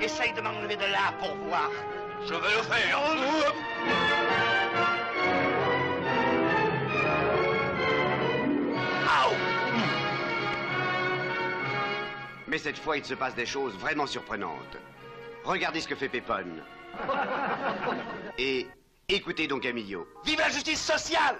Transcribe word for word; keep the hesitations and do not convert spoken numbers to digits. Essaye de m'enlever de là pour voir. Je vais le faire. Aouh! Mais cette fois, il se passe des choses vraiment surprenantes. Regardez ce que fait Pépone. Et écoutez donc Amilio. Vive la justice sociale!